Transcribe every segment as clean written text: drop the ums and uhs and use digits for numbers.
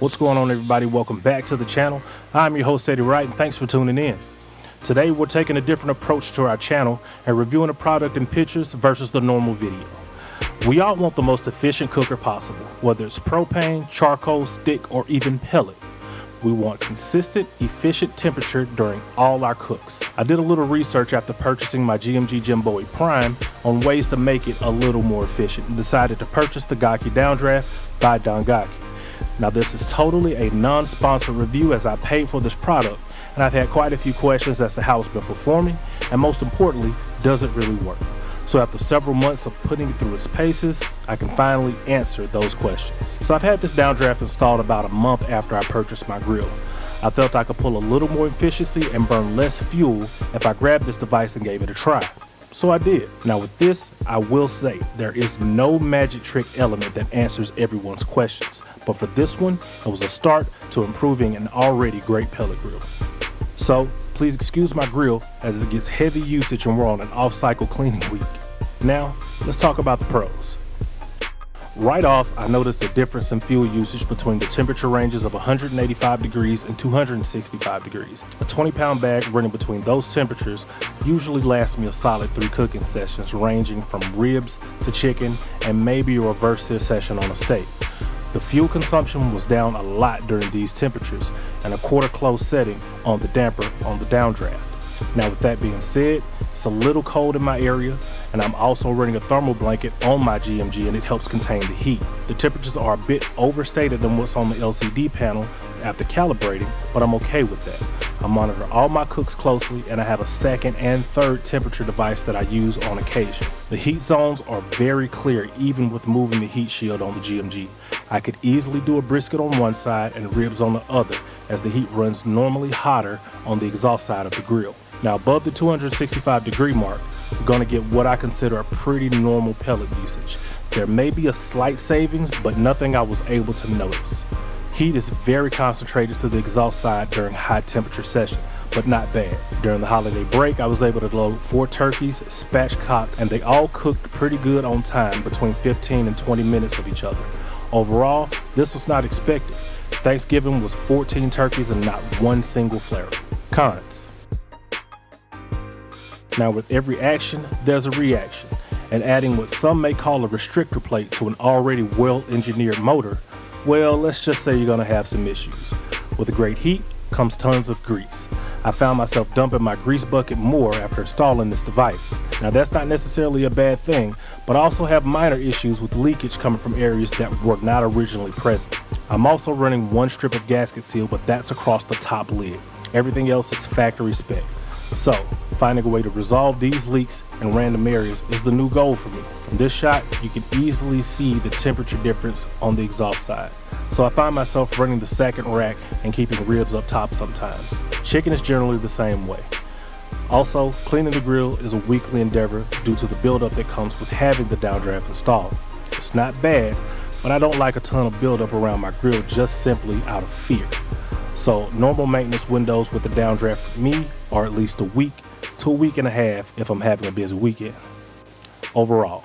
What's going on, everybody? Welcome back to the channel. I'm your host, Eddie Wright, and thanks for tuning in. Today we're taking a different approach to our channel and reviewing a product in pictures versus the normal video. We all want the most efficient cooker possible, whether it's propane, charcoal, stick, or even pellet. We want consistent, efficient temperature during all our cooks. I did a little research after purchasing my GMG Jim Bowie Prime on ways to make it a little more efficient and decided to purchase the Godke Downdraft by Don Godke. Now, this is totally a non-sponsored review as I paid for this product, and I've had quite a few questions as to how it's been performing, and most importantly, does it really work? So after several months of putting it through its paces, I can finally answer those questions. So I've had this downdraft installed about a month after I purchased my grill. I felt I could pull a little more efficiency and burn less fuel if I grabbed this device and gave it a try. So I did. Now with this, I will say there is no magic trick element that answers everyone's questions. But for this one, it was a start to improving an already great pellet grill. So please excuse my grill as it gets heavy usage and we're on an off-cycle cleaning week. Now let's talk about the pros. Right off, I noticed a difference in fuel usage between the temperature ranges of 185 degrees and 265 degrees. A 20-pound bag running between those temperatures usually lasts me a solid 3 cooking sessions, ranging from ribs to chicken and maybe a reverse sear session on a steak. The fuel consumption was down a lot during these temperatures and a quarter close setting on the damper on the downdraft. Now with that being said, it's a little cold in my area, and I'm also running a thermal blanket on my GMG and it helps contain the heat. The temperatures are a bit overstated than what's on the LCD panel after calibrating, but I'm okay with that. I monitor all my cooks closely and I have a second and third temperature device that I use on occasion. The heat zones are very clear even with moving the heat shield on the GMG. I could easily do a brisket on one side and ribs on the other as the heat runs normally hotter on the exhaust side of the grill. Now above the 265 degree mark, we're gonna get what I consider a pretty normal pellet usage. There may be a slight savings, but nothing I was able to notice. Heat is very concentrated to the exhaust side during high temperature sessions, but not bad. During the holiday break, I was able to load 4 turkeys, spatchcocked, and they all cooked pretty good on time, between 15 and 20 minutes of each other. Overall, this was not expected. Thanksgiving was 14 turkeys and not one single flare. Cons. Now with every action, there's a reaction, and adding what some may call a restrictor plate to an already well-engineered motor, well, let's just say you're gonna have some issues. With a great heat comes tons of grease. I found myself dumping my grease bucket more after installing this device. Now that's not necessarily a bad thing, but I also have minor issues with leakage coming from areas that were not originally present. I'm also running 1 strip of gasket seal, but that's across the top lid. Everything else is factory spec. So finding a way to resolve these leaks in random areas is the new goal for me. From this shot, you can easily see the temperature difference on the exhaust side. So I find myself running the second rack and keeping ribs up top sometimes. Chicken is generally the same way. Also, cleaning the grill is a weekly endeavor due to the buildup that comes with having the downdraft installed. It's not bad, but I don't like a ton of buildup around my grill just simply out of fear. So normal maintenance windows with the downdraft for me are at least a week to a week and a half if I'm having a busy weekend. Overall,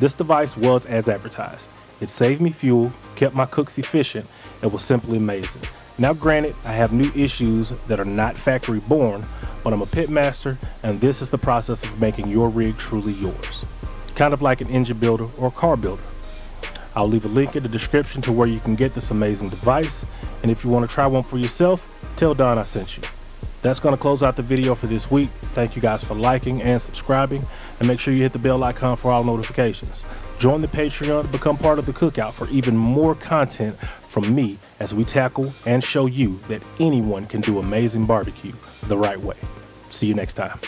this device was as advertised. It saved me fuel, kept my cooks efficient, and was simply amazing. Now granted, I have new issues that are not factory born, but I'm a pit master and this is the process of making your rig truly yours. Kind of like an engine builder or car builder. I'll leave a link in the description to where you can get this amazing device, and if you want to try one for yourself, tell Don I sent you. That's going to close out the video for this week. Thank you guys for liking and subscribing, and make sure you hit the bell icon for all notifications. Join the Patreon to become part of the cookout for even more content from me as we tackle and show you that anyone can do amazing barbecue the right way. See you next time.